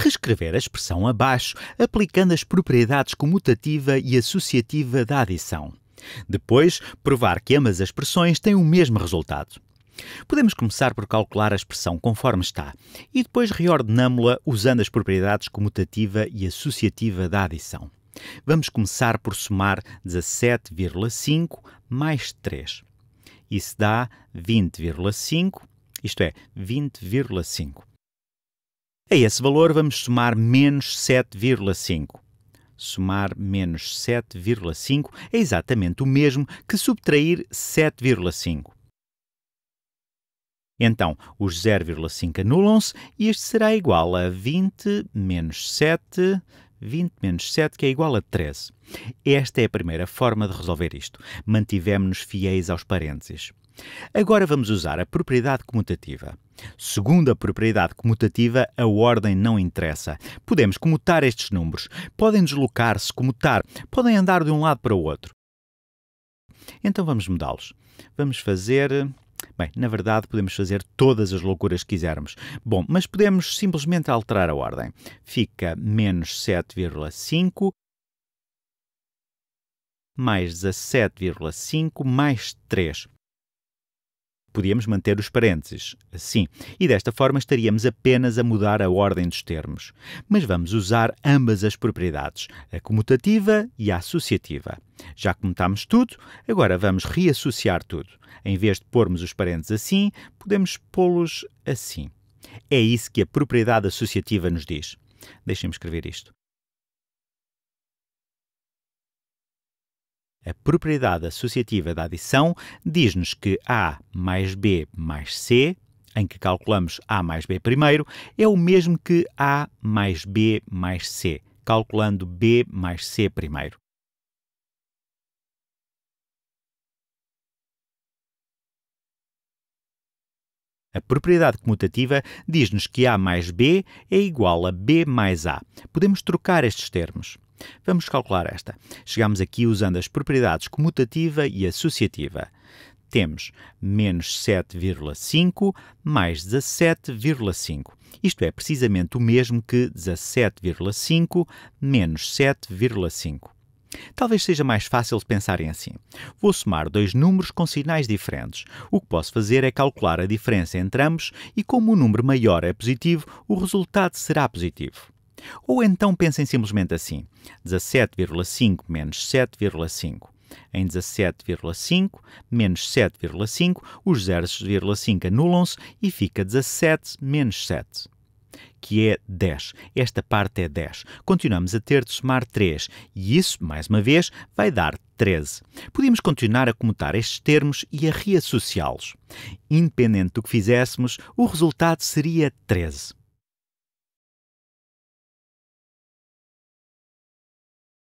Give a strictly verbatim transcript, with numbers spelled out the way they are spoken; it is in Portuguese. reescrever a expressão abaixo, aplicando as propriedades comutativa e associativa da adição. Depois, provar que ambas as expressões têm o mesmo resultado. Podemos começar por calcular a expressão conforme está e depois reordenamo-la usando as propriedades comutativa e associativa da adição. Vamos começar por somar dezassete vírgula cinco mais três. Isso dá vinte vírgula cinco, isto é, vinte vírgula cinco. A esse valor vamos somar menos sete vírgula cinco. Somar menos sete vírgula cinco é exatamente o mesmo que subtrair sete vírgula cinco. Então, os zero vírgula cinco anulam-se e este será igual a vinte menos sete, vinte menos sete, que é igual a treze. Esta é a primeira forma de resolver isto. Mantivemos-nos fiéis aos parênteses. Agora vamos usar a propriedade comutativa. Segundo a propriedade comutativa, a ordem não interessa. Podemos comutar estes números. Podem deslocar-se, comutar, podem andar de um lado para o outro. Então vamos mudá-los. Vamos fazer... Bem, na verdade podemos fazer todas as loucuras que quisermos. Bom, mas podemos simplesmente alterar a ordem. Fica menos sete vírgula cinco mais dezassete vírgula cinco mais três. Podíamos manter os parênteses, assim, e desta forma estaríamos apenas a mudar a ordem dos termos. Mas vamos usar ambas as propriedades, a comutativa e a associativa. Já comutámos tudo, agora vamos reassociar tudo. Em vez de pormos os parênteses assim, podemos pô-los assim. É isso que a propriedade associativa nos diz. Deixem-me escrever isto. A propriedade associativa da adição diz-nos que A mais B mais C, em que calculamos A mais B primeiro, é o mesmo que A mais B mais C, calculando B mais C primeiro. A propriedade comutativa diz-nos que A mais B é igual a B mais A. Podemos trocar estes termos. Vamos calcular esta. Chegamos aqui usando as propriedades comutativa e associativa. Temos menos sete vírgula cinco mais dezassete vírgula cinco. Isto é precisamente o mesmo que dezassete vírgula cinco menos sete vírgula cinco. Talvez seja mais fácil de pensarem assim. Vou somar dois números com sinais diferentes. O que posso fazer é calcular a diferença entre ambos e, como o número maior é positivo, o resultado será positivo. Ou então pensem simplesmente assim, dezassete vírgula cinco menos sete vírgula cinco. Em dezassete vírgula cinco menos sete vírgula cinco, os zero vírgula cinco anulam-se e fica dezassete menos sete, que é dez. Esta parte é dez. Continuamos a ter de somar três e isso, mais uma vez, vai dar treze. Podíamos continuar a comutar estes termos e a reassociá-los. Independente do que fizéssemos, o resultado seria treze.